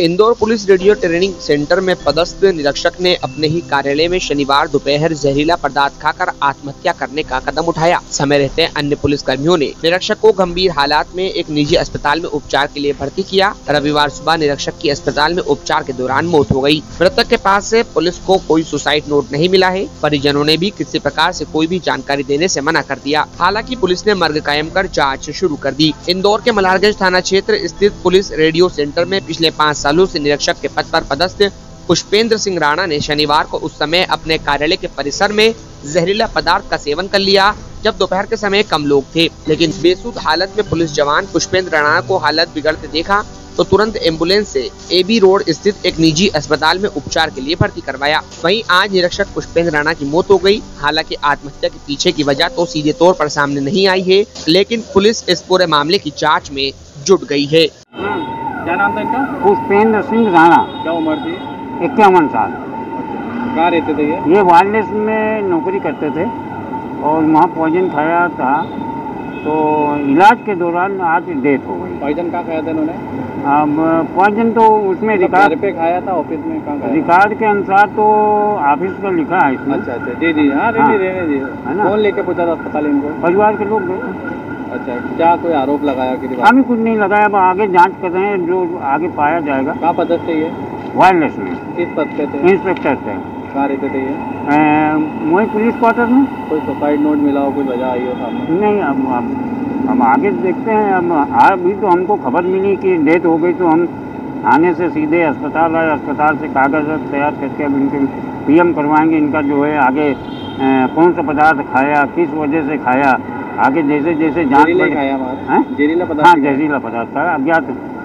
Indore police radio training centre में पदस्थ निरीक्षक ने अपने ही कार्यालय में शनिवार दोपहर जहरीला पदार्थ खाकर आत्महत्या करने का कदम उठाया। समय रहते अन्य पुलिस कर्मियों ने निरीक्षक को गंभीर हालात में एक निजी अस्पताल में उपचार के लिए भर्ती किया। रविवार सुबह निरीक्षक की अस्पताल में उपचार के दौरान मौत हो गयी। मृतक के पास से पुलिस को कोई सुसाइड नोट नहीं मिला है। परिजनों ने भी किसी प्रकार से कोई भी जानकारी देने से मना कर दिया। हालांकि पुलिस ने मर्ग कायम कर जाँच शुरू कर दी। इंदौर के मल्हारगंज थाना क्षेत्र स्थित पुलिस रेडियो सेंटर में पिछले 5 सालों से निरीक्षक के पद पर पदस्थ पुष्पेंद्र सिंह राणा ने शनिवार को उस समय अपने कार्यालय के परिसर में जहरीला पदार्थ का सेवन कर लिया जब दोपहर के समय कम लोग थे। लेकिन बेसुध हालत में पुलिस जवान पुष्पेंद्र राणा को हालत बिगड़ते देखा तो तुरंत एम्बुलेंस से एबी रोड स्थित एक निजी अस्पताल में उपचार के लिए भर्ती करवाया। वहीं आज निरीक्षक पुष्पेंद्र राणा की मौत हो गई। हालांकि आत्महत्या के पीछे की वजह तो सीधे तौर पर सामने नहीं आई है, लेकिन पुलिस इस पूरे मामले की जाँच में जुट गयी है। क्या नाम था इनका? पुष्पेंद्र सिंह राणा। क्या उम्र थी? 51 साल। कहाँ रहते थे ये? वायरलेस में नौकरी करते थे और वहाँ पॉइजन खाया था, तो इलाज के दौरान आज डेथ हो गई। पॉइजन कहाँ खाया था इन्होंने? अब पॉइजन तो उसमें रिकॉर्ड पे खाया था, ऑफिस में कहाँ? रिकॉर्ड के अनुसार तो ऑफिस का लिखा है इसमें। अच्छा अच्छा, जी जी, हाँ रहने जी, है ना। कौन लेके पूछा था अस्पताल इनको? परिवार के लोग गए। अच्छा, क्या कोई आरोप लगाया कि? अभी कुछ नहीं लगाया, अब आगे जांच कर रहे हैं, जो आगे पाया जाएगा। कहाँ पदस्थ थे ये? वायरलेस में। किस पद पे थे? इंस्पेक्टर थे। कहाँ रहते थे ये? वही पुलिस क्वार्टर में। कोई सुसाइड नोट मिला हो, कोई वजह आई हो सामने? नहीं, अब हम आगे देखते हैं। अब अभी तो हमको खबर मिली कि डेथ हो गई, तो हम आने से सीधे अस्पताल आए। अस्पताल से कागज तैयार करके अब इनके PM करवाएंगे। इनका जो है आगे कौन सा पदार्थ खाया, किस वजह से खाया, आगे जैसे जैसे जान। जहरीला पदार्थ? हाँ, जहरीला पदार्थ था, अज्ञात।